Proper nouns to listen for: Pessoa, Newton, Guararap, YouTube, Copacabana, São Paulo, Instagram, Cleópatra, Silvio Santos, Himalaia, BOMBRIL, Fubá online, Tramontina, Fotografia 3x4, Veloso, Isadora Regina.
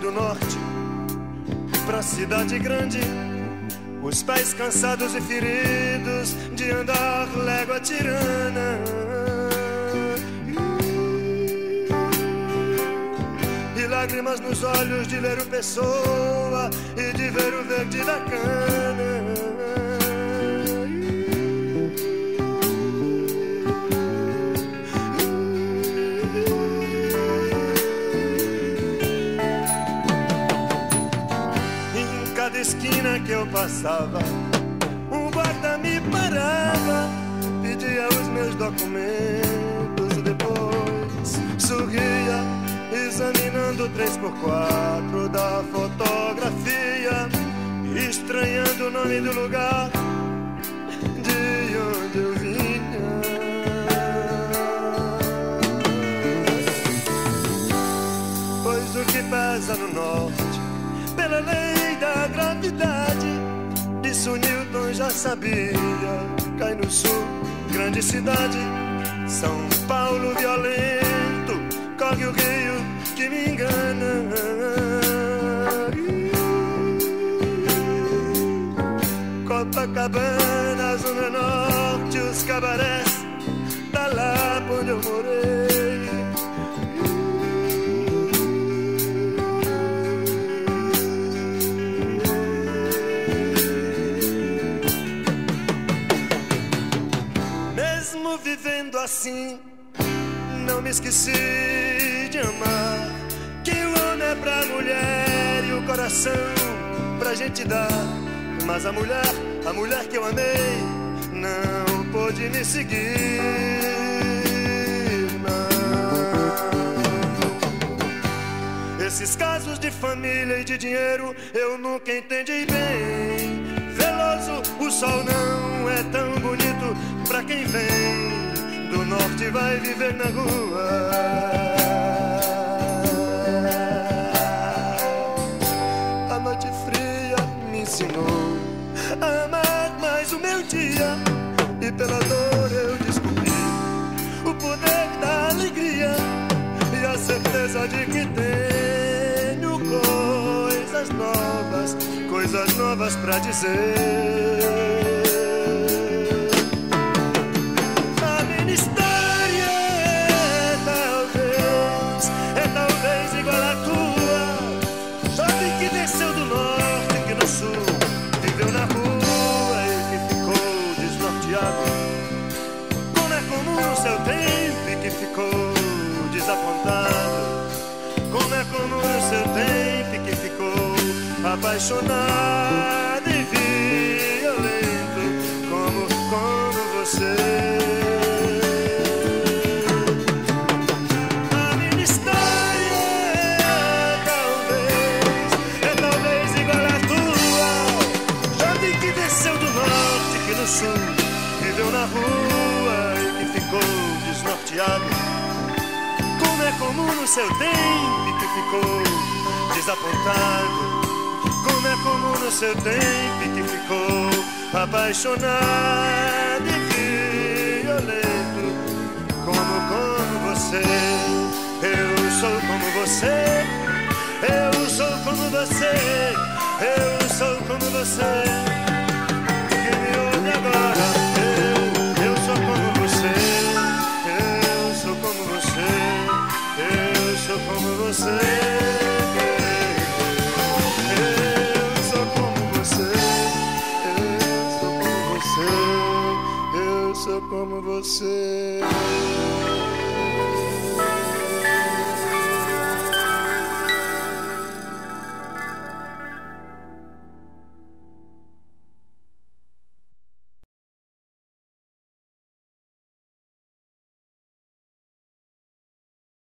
Do norte pra cidade grande, os pés cansados e feridos de andar légua tirana. E lágrimas nos olhos de ver o Pessoa e de ver o verde da cana. Esquina que eu passava, um guarda me parava, pedia os meus documentos, depois sorria, examinando 3x4 da fotografia, estranhando o nome do lugar de onde eu vinha. Pois o que pesa no norte, pela lei da gravidade, isso Newton já sabia. Cai no sul, grande cidade, São Paulo violento, corre o rio que me engana. Copacabana, zona norte, os cabarés, tá lá onde eu morei. Vivendo assim, não me esqueci de amar, que o homem é pra mulher e o coração pra gente dar. Mas a mulher que eu amei, não pôde me seguir, não. Esses casos de família e de dinheiro eu nunca entendi bem. Veloso, o sol não é tão bonito pra quem vem do norte e vai viver na rua. A noite fria me ensinou a amar mais o meu dia, e pela dor eu descobri o poder da alegria e a certeza de que tenho coisas novas pra dizer. Ficou desapontado, como é comum no seu tempo que ficou apaixonado e violento, como você. Como é comum no seu tempo que ficou desapontado, como é comum no seu tempo que ficou apaixonado e violento, como você. Eu sou como você, eu sou como você, eu sou como você. Que me ouve agora, eu sou como você. Como você. Eu sou como você.